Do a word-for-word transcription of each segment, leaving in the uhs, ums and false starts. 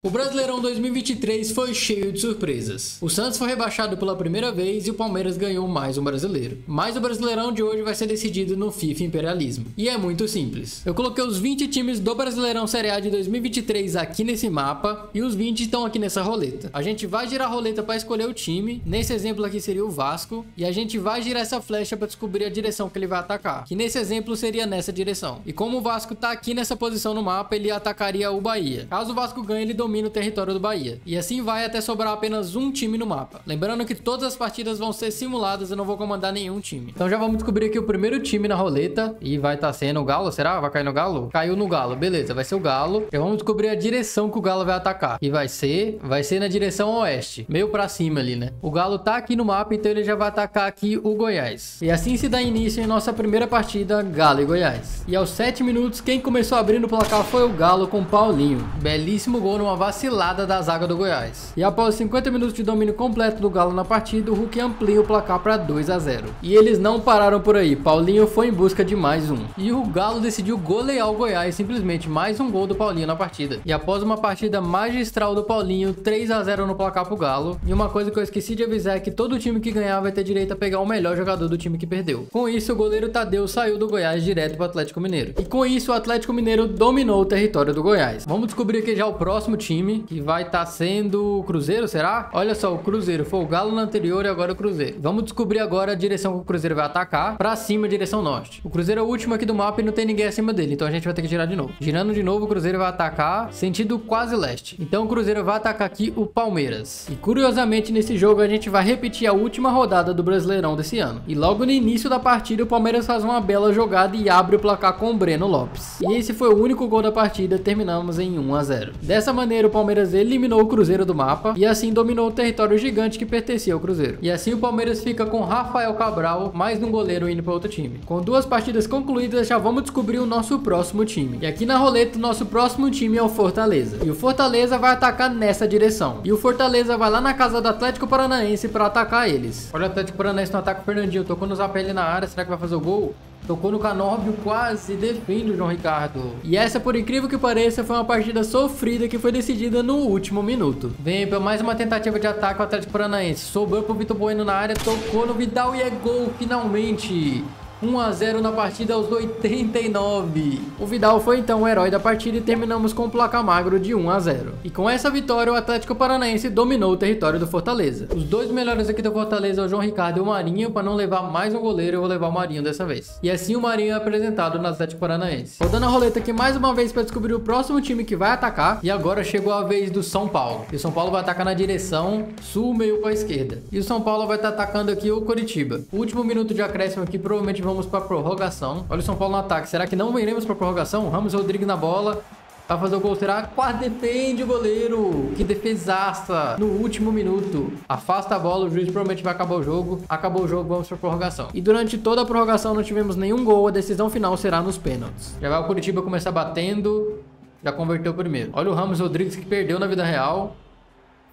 O Brasileirão dois mil e vinte e três foi cheio de surpresas. O Santos foi rebaixado pela primeira vez e o Palmeiras ganhou mais um brasileiro. Mas o Brasileirão de hoje vai ser decidido no FIFA Imperialismo. E é muito simples. Eu coloquei os vinte times do Brasileirão Série A de dois mil e vinte e três aqui nesse mapa e os vinte estão aqui nessa roleta. A gente vai girar a roleta para escolher o time. Nesse exemplo aqui seria o Vasco. E a gente vai girar essa flecha para descobrir a direção que ele vai atacar. Que nesse exemplo seria nessa direção. E como o Vasco tá aqui nessa posição no mapa, ele atacaria o Bahia. Caso o Vasco ganhe, ele domina domina o território do Bahia. E assim vai até sobrar apenas um time no mapa. Lembrando que todas as partidas vão ser simuladas, eu não vou comandar nenhum time. Então já vamos descobrir aqui o primeiro time na roleta. E vai estar tá sendo o Galo, será? Vai cair no Galo? Caiu no Galo, beleza, vai ser o Galo. Já vamos descobrir a direção que o Galo vai atacar. E vai ser, vai ser na direção oeste. Meio pra cima ali, né? O Galo tá aqui no mapa, então ele já vai atacar aqui o Goiás. E assim se dá início em nossa primeira partida, Galo e Goiás. E aos sete minutos, quem começou abrindo o placar foi o Galo com Paulinho. Belíssimo gol numa vacilada da zaga do Goiás. E após cinquenta minutos de domínio completo do Galo na partida, o Hulk amplia o placar para dois a zero. E eles não pararam por aí. Paulinho foi em busca de mais um. E o Galo decidiu golear o Goiás, simplesmente mais um gol do Paulinho na partida. E após uma partida magistral do Paulinho, três a zero no placar pro Galo. E uma coisa que eu esqueci de avisar é que todo time que ganhar vai ter direito a pegar o melhor jogador do time que perdeu. Com isso, o goleiro Tadeu saiu do Goiás direto para o Atlético Mineiro. E com isso, o Atlético Mineiro dominou o território do Goiás. Vamos descobrir aqui já o próximo time, que vai estar tá sendo o Cruzeiro, será? Olha só, o Cruzeiro foi o Galo na anterior e agora o Cruzeiro. Vamos descobrir agora a direção que o Cruzeiro vai atacar. Pra cima, direção norte. O Cruzeiro é o último aqui do mapa e não tem ninguém acima dele, então a gente vai ter que girar de novo. Girando de novo, o Cruzeiro vai atacar sentido quase leste. Então o Cruzeiro vai atacar aqui o Palmeiras. E curiosamente, nesse jogo a gente vai repetir a última rodada do Brasileirão desse ano. E logo no início da partida, o Palmeiras faz uma bela jogada e abre o placar com o Breno Lopes. E esse foi o único gol da partida, terminamos em um a zero. Dessa maneira, o Palmeiras eliminou o Cruzeiro do mapa e assim dominou o território gigante que pertencia ao Cruzeiro. E assim o Palmeiras fica com Rafael Cabral, mais um goleiro indo para outro time. Com duas partidas concluídas, já vamos descobrir o nosso próximo time. E aqui na roleta, o nosso próximo time é o Fortaleza. E o Fortaleza vai atacar nessa direção. E o Fortaleza vai lá na casa do Atlético Paranaense para atacar eles. Olha o Atlético Paranaense no ataque, o Fernandinho tocou no Zapelli na área, será que vai fazer o gol? Tocou no Canóbio, quase defende o João Ricardo. E essa, por incrível que pareça, foi uma partida sofrida que foi decidida no último minuto. Vem para mais uma tentativa de ataque ao Atlético Paranaense. Sobrou pro Vitor Bueno na área, tocou no Vidal e é gol finalmente. um a zero na partida aos oitenta e nove. O Vidal foi então o herói da partida e terminamos com um placar magro de um a zero. E com essa vitória, o Atlético Paranaense dominou o território do Fortaleza. Os dois melhores aqui do Fortaleza é o João Ricardo e o Marinho. Para não levar mais um goleiro, eu vou levar o Marinho dessa vez. E assim o Marinho é apresentado no Atlético Paranaense. Rodando a roleta aqui mais uma vez para descobrir o próximo time que vai atacar. E agora chegou a vez do São Paulo. E o São Paulo vai atacar na direção sul, meio para a esquerda. E o São Paulo vai estar atacando aqui o Coritiba. O último minuto de acréscimo aqui, provavelmente vamos para a prorrogação. Olha o São Paulo no ataque. Será que não iremos para a prorrogação? Ramos Rodrigues na bola. Vai fazer o gol, será? Quase defende o goleiro. Que defesaça no último minuto. Afasta a bola, o juiz provavelmente vai acabar o jogo. Acabou o jogo, vamos para a prorrogação. E durante toda a prorrogação não tivemos nenhum gol. A decisão final será nos pênaltis. Já vai o Coritiba começar batendo. Já converteu o primeiro. Olha o Ramos Rodrigues que perdeu na vida real.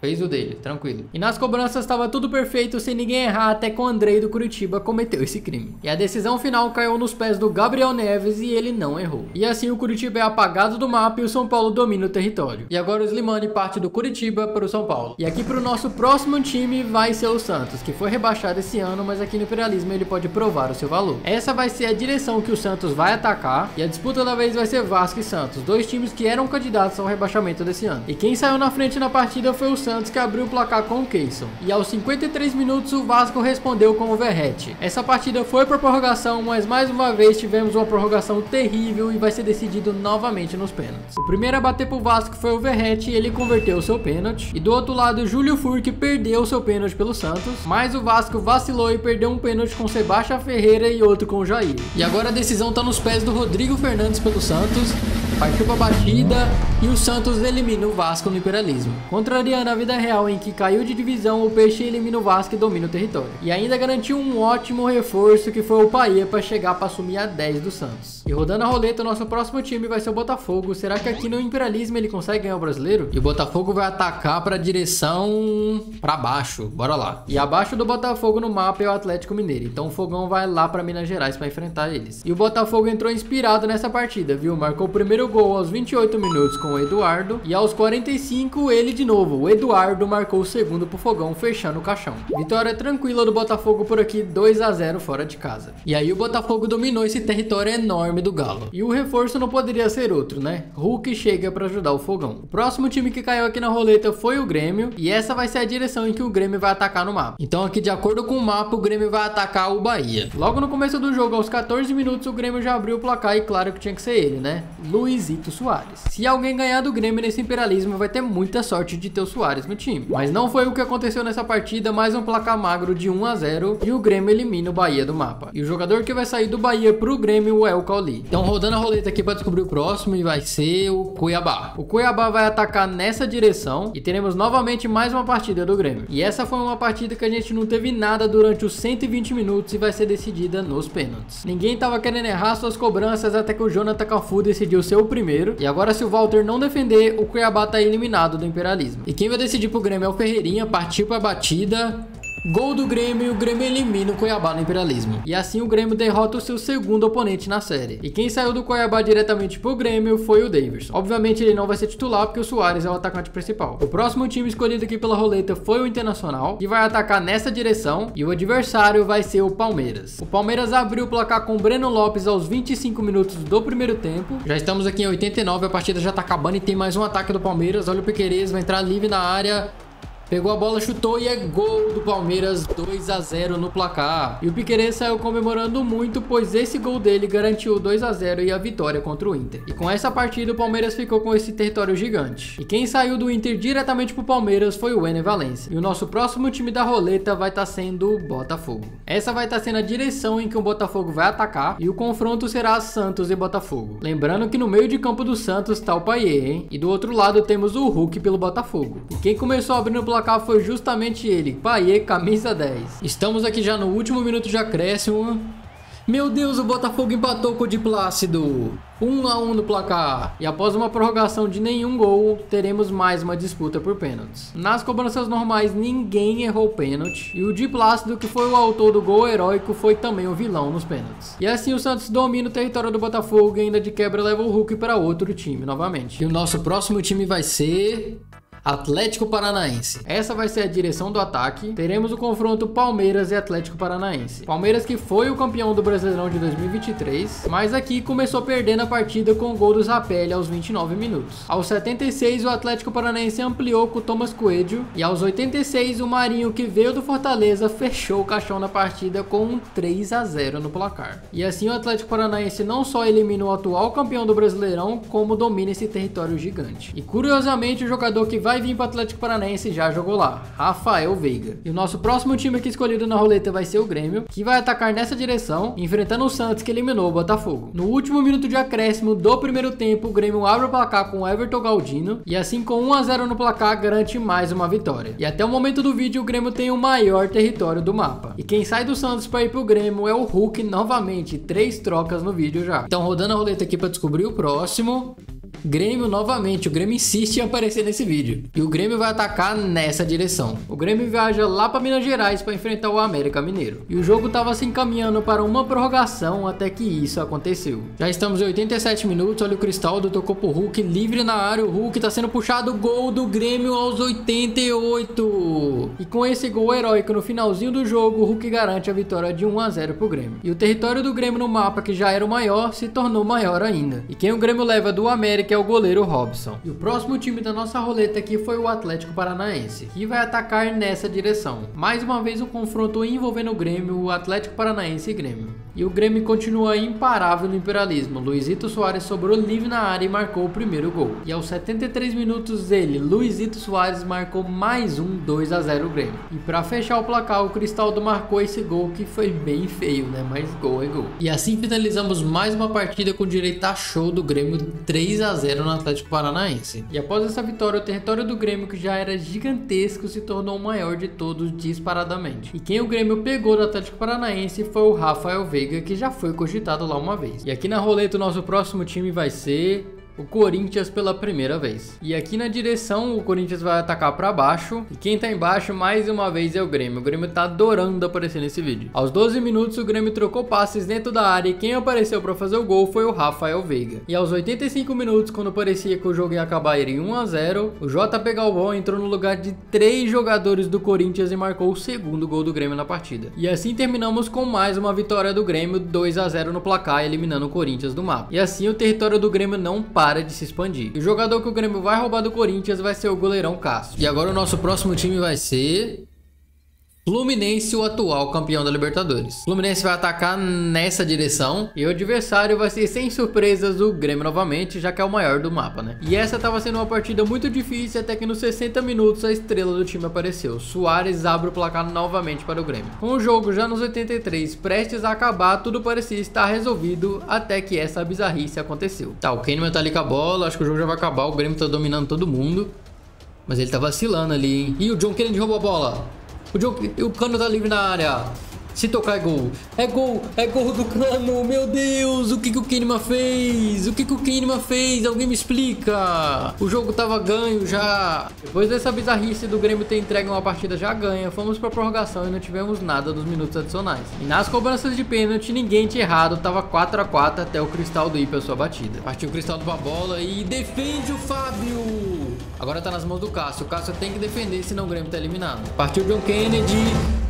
Fez o dele, tranquilo. E nas cobranças estava tudo perfeito, sem ninguém errar, até que o Andrei do Coritiba cometeu esse crime. E a decisão final caiu nos pés do Gabriel Neves e ele não errou. E assim o Coritiba é apagado do mapa e o São Paulo domina o território. E agora o Slimani parte do Coritiba para o São Paulo. E aqui para o nosso próximo time vai ser o Santos, que foi rebaixado esse ano, mas aqui no Imperialismo ele pode provar o seu valor. Essa vai ser a direção que o Santos vai atacar e a disputa da vez vai ser Vasco e Santos, dois times que eram candidatos ao rebaixamento desse ano. E quem saiu na frente na partida foi o Santos, Santos que abriu o placar com o Keyson. E aos cinquenta e três minutos o Vasco respondeu com o Verrete. Essa partida foi para prorrogação, mas mais uma vez tivemos uma prorrogação terrível e vai ser decidido novamente nos pênaltis. O primeiro a bater pro Vasco foi o Verrete e ele converteu o seu pênalti. E do outro lado, Júlio Furque perdeu seu pênalti pelo Santos, mas o Vasco vacilou e perdeu um pênalti com Sebastião Ferreira e outro com o Jair. E agora a decisão tá nos pés do Rodrigo Fernandes pelo Santos. Partiu pra batida e o Santos elimina o Vasco no Imperialismo. Contrariando a vida real em que caiu de divisão, o Peixe elimina o Vasco e domina o território. E ainda garantiu um ótimo reforço que foi o Paia para chegar para assumir a dez do Santos. pontos. E rodando a roleta, o nosso próximo time vai ser o Botafogo. Será que aqui no Imperialismo ele consegue ganhar o Brasileiro? E o Botafogo vai atacar pra direção... pra baixo. Bora lá. E abaixo do Botafogo no mapa é o Atlético Mineiro. Então o Fogão vai lá pra Minas Gerais pra enfrentar eles. E o Botafogo entrou inspirado nessa partida, viu? Marcou o primeiro gol aos vinte e oito minutos com o Eduardo. E aos quarenta e cinco, ele de novo. O Eduardo marcou o segundo pro Fogão, fechando o caixão. Vitória tranquila do Botafogo por aqui, dois a zero fora de casa. E aí o Botafogo dominou esse território enorme do Galo. E o reforço não poderia ser outro, né? Hulk chega pra ajudar o Fogão. O próximo time que caiu aqui na roleta foi o Grêmio. E essa vai ser a direção em que o Grêmio vai atacar no mapa. Então aqui, de acordo com o mapa, o Grêmio vai atacar o Bahia. Logo no começo do jogo, aos quatorze minutos, o Grêmio já abriu o placar e claro que tinha que ser ele, né? Luizito Soares. Se alguém ganhar do Grêmio nesse Imperialismo, vai ter muita sorte de ter o Suárez no time. Mas não foi o que aconteceu nessa partida, mais um placar magro de um a zero e o Grêmio elimina o Bahia do mapa. E o jogador que vai sair do Bahia pro Grêmio é o Cauli. Então rodando a roleta aqui pra descobrir o próximo e vai ser o Cuiabá. O Cuiabá vai atacar nessa direção e teremos novamente mais uma partida do Grêmio. E essa foi uma partida que a gente não teve nada durante os cento e vinte minutos e vai ser decidida nos pênaltis. Ninguém tava querendo errar suas cobranças até que o Jonathan Cafu decidiu ser o primeiro. E agora se o Walter não defender, o Cuiabá tá eliminado do Imperialismo. E quem vai decidir pro Grêmio é o Ferreirinha, partiu pra batida... Gol do Grêmio e o Grêmio elimina o Cuiabá no Imperialismo. E assim o Grêmio derrota o seu segundo oponente na série. E quem saiu do Cuiabá diretamente pro Grêmio foi o Davis. Obviamente ele não vai ser titular porque o Suárez é o atacante principal. O próximo time escolhido aqui pela roleta foi o Internacional, que vai atacar nessa direção e o adversário vai ser o Palmeiras. O Palmeiras abriu o placar com o Breno Lopes aos vinte e cinco minutos do primeiro tempo. Já estamos aqui em oitenta e nove, a partida já tá acabando e tem mais um ataque do Palmeiras. Olha o Piquerez, vai entrar livre na área... Pegou a bola, chutou e é gol do Palmeiras, dois a zero no placar. E o Piquerez saiu comemorando muito, pois esse gol dele garantiu dois a zero e a vitória contra o Inter. E com essa partida o Palmeiras ficou com esse território gigante. E quem saiu do Inter diretamente pro Palmeiras foi o Ener Valencia. E o nosso próximo time da roleta vai estar sendo o Botafogo. Essa vai estar sendo a direção em que o Botafogo vai atacar e o confronto será Santos e Botafogo. Lembrando que no meio de campo do Santos tá o Payet, hein? E do outro lado temos o Hulk pelo Botafogo. E quem começou abrindo o placar foi justamente ele, Payet, camisa dez. Estamos aqui já no último minuto de acréscimo. Meu Deus, o Botafogo empatou com o Di Plácido. um a um no placar. E após uma prorrogação de nenhum gol, teremos mais uma disputa por pênaltis. Nas cobranças normais, ninguém errou pênalti. E o Di Plácido, que foi o autor do gol heróico, foi também o vilão nos pênaltis. E assim o Santos domina o território do Botafogo e ainda de quebra leva o Hulk para outro time novamente. E o nosso próximo time vai ser... Atlético Paranaense. Essa vai ser a direção do ataque. Teremos o confronto Palmeiras e Atlético Paranaense. Palmeiras que foi o campeão do Brasileirão de dois mil e vinte e três, mas aqui começou perdendo a partida com o gol do Rapelli aos vinte e nove minutos. Aos setenta e seis, o Atlético Paranaense ampliou com o Thomas Coelho e aos oitenta e seis, o Marinho, que veio do Fortaleza, fechou o caixão na partida com um três a zero no placar. E assim o Atlético Paranaense não só elimina o atual campeão do Brasileirão, como domina esse território gigante. E curiosamente, o jogador que vai Vai vir para o Atlético Paranaense já jogou lá, Raphael Veiga. E o nosso próximo time aqui escolhido na roleta vai ser o Grêmio, que vai atacar nessa direção, enfrentando o Santos, que eliminou o Botafogo. No último minuto de acréscimo do primeiro tempo, o Grêmio abre o placar com o Everton Galdino, e assim com um a zero no placar, garante mais uma vitória. E até o momento do vídeo, o Grêmio tem o maior território do mapa. E quem sai do Santos para ir pro Grêmio é o Hulk novamente, três trocas no vídeo já. Então rodando a roleta aqui para descobrir o próximo... Grêmio novamente, o Grêmio insiste em aparecer nesse vídeo. E o Grêmio vai atacar nessa direção. O Grêmio viaja lá para Minas Gerais para enfrentar o América Mineiro. E o jogo estava se encaminhando para uma prorrogação até que isso aconteceu. Já estamos em oitenta e sete minutos, olha o Cristaldo, tocou pro Hulk, livre na área, o Hulk tá sendo puxado, gol do Grêmio aos oitenta e oito. E com esse gol heróico no finalzinho do jogo, o Hulk garante a vitória de um a zero pro Grêmio. E o território do Grêmio no mapa, que já era o maior, se tornou maior ainda. E quem o Grêmio leva do América que é o goleiro Robson. E o próximo time da nossa roleta aqui foi o Atlético Paranaense, que vai atacar nessa direção. Mais uma vez um confronto envolvendo o Grêmio, o Atlético Paranaense e Grêmio. E o Grêmio continua imparável no Imperialismo. Luizito Soares sobrou livre na área e marcou o primeiro gol. E aos setenta e três minutos ele, Luizito Soares, marcou mais um dois a zero Grêmio. E para fechar o placar, o Cristaldo marcou esse gol que foi bem feio, né? Mas gol é gol. E assim finalizamos mais uma partida com direito a show do Grêmio, três a zero um a zero no Atlético Paranaense. E após essa vitória, o território do Grêmio, que já era gigantesco, se tornou o maior de todos disparadamente. E quem o Grêmio pegou do Atlético Paranaense foi o Raphael Veiga, que já foi cogitado lá uma vez. E aqui na roleta o nosso próximo time vai ser... o Corinthians pela primeira vez. E aqui na direção o Corinthians vai atacar pra baixo. E quem tá embaixo mais uma vez é o Grêmio. O Grêmio tá adorando aparecer nesse vídeo. Aos doze minutos o Grêmio trocou passes dentro da área e quem apareceu pra fazer o gol foi o Raphael Veiga. E aos oitenta e cinco minutos, quando parecia que o jogo ia acabar em um a zero, o J P Galvão entrou no lugar de três jogadores do Corinthians e marcou o segundo gol do Grêmio na partida. E assim terminamos com mais uma vitória do Grêmio, dois a zero no placar, eliminando o Corinthians do mapa. E assim o território do Grêmio não para Para de se expandir. E o jogador que o Grêmio vai roubar do Corinthians vai ser o goleirão Cássio. E agora o nosso próximo time vai ser... Fluminense, o atual campeão da Libertadores. Fluminense vai atacar nessa direção e o adversário vai ser, sem surpresas, o Grêmio novamente, já que é o maior do mapa, né? E essa estava sendo uma partida muito difícil, até que nos sessenta minutos a estrela do time apareceu. Suárez abre o placar novamente para o Grêmio. Com o jogo já nos oitenta e três, prestes a acabar, tudo parecia estar resolvido, até que essa bizarrice aconteceu. Tá, o Kínima tá ali com a bola, acho que o jogo já vai acabar, o Grêmio tá dominando todo mundo, mas ele tá vacilando ali, hein? Ih, o John Kennedy roubou a bola. O, John, o Cano tá livre na área. Se tocar é gol. É gol. É gol do Cano. Meu Deus. O que que o Kínima fez? O que que o Kínima fez? Alguém me explica. O jogo tava ganho já. Depois dessa bizarrice do Grêmio ter entregue uma partida já ganha, fomos pra prorrogação e não tivemos nada dos minutos adicionais. E nas cobranças de pênalti, ninguém tinha errado. Tava quatro a quatro até o Cristaldo ir pra sua batida. Partiu o Cristaldo pra bola e defende o Fábio. Agora tá nas mãos do Cássio. O Cássio tem que defender, senão o Grêmio tá eliminado. Partiu John Kennedy.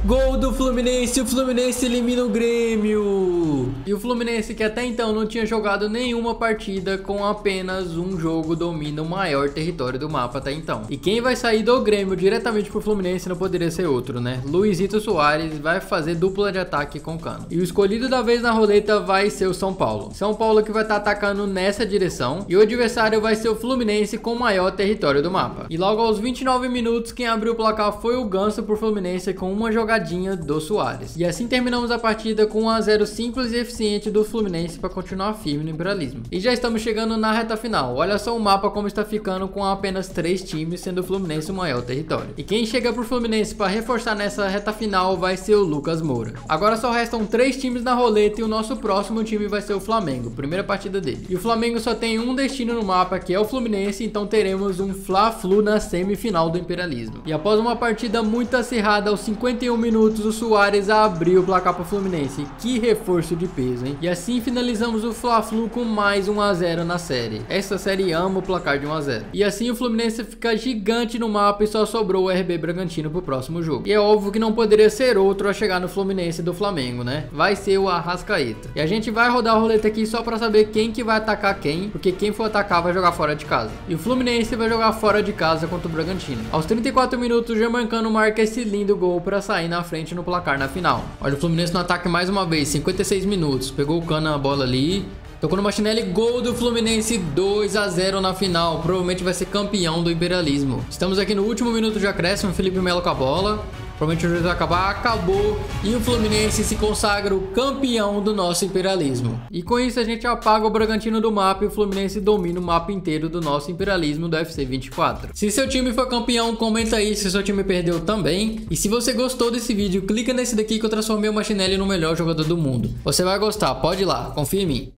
Gol do Fluminense. O Fluminense elimina o Grêmio. E o Fluminense, que até então não tinha jogado nenhuma partida, com apenas um jogo, domina o maior território do mapa até então. E quem vai sair do Grêmio diretamente pro Fluminense não poderia ser outro, né? Luizito Soares vai fazer dupla de ataque com o Cano. E o escolhido da vez na roleta vai ser o São Paulo. São Paulo, que vai estar atacando nessa direção. E o adversário vai ser o Fluminense, com o maior território do mapa. E logo aos vinte e nove minutos, quem abriu o placar foi o Ganso pro Fluminense, com uma jogadinha do Suárez. E assim terminamos a partida com um a zero simples e eficiente do Fluminense para continuar firme no imperialismo. E já estamos chegando na reta final. Olha só o mapa como está ficando, com apenas três times, sendo o Fluminense o maior território. E quem chega pro Fluminense para reforçar nessa reta final vai ser o Lucas Moura. Agora só restam três times na roleta e o nosso próximo time vai ser o Flamengo. Primeira partida dele. E o Flamengo só tem um destino no mapa, que é o Fluminense, então teremos um Fla-Flu na semifinal do imperialismo. E após uma partida muito acirrada, aos cinquenta e um minutos, o Suárez abriu o placar para o Fluminense. Que reforço de peso, hein? E assim finalizamos o Fla-Flu com mais um a zero na série. Essa série ama o placar de um a zero. E assim o Fluminense fica gigante no mapa e só sobrou o R B Bragantino para o próximo jogo. E é óbvio que não poderia ser outro a chegar no Fluminense do Flamengo, né? Vai ser o Arrascaeta. E a gente vai rodar a roleta aqui só para saber quem que vai atacar quem, porque quem for atacar vai jogar fora de casa. E o Fluminense vai jogar fora de casa contra o Bragantino. Aos trinta e quatro minutos, o Germancano marca esse lindo gol para sair na frente no placar na final. Olha o Fluminense no ataque mais uma vez, cinquenta e seis minutos. Pegou o Cano a bola ali. Tocou no Martinelli, gol do Fluminense, dois a zero na final. Provavelmente vai ser campeão do imperialismo. Estamos aqui no último minuto de acréscimo, Felipe Melo com a bola. Provavelmente o jogo vai acabar, acabou, e o Fluminense se consagra o campeão do nosso imperialismo. E com isso a gente apaga o Bragantino do mapa e o Fluminense domina o mapa inteiro do nosso imperialismo do F C vinte e quatro. Se seu time foi campeão, comenta aí se seu time perdeu também. E se você gostou desse vídeo, clica nesse daqui que eu transformei o Martinelli no melhor jogador do mundo. Você vai gostar, pode ir lá, confia em mim.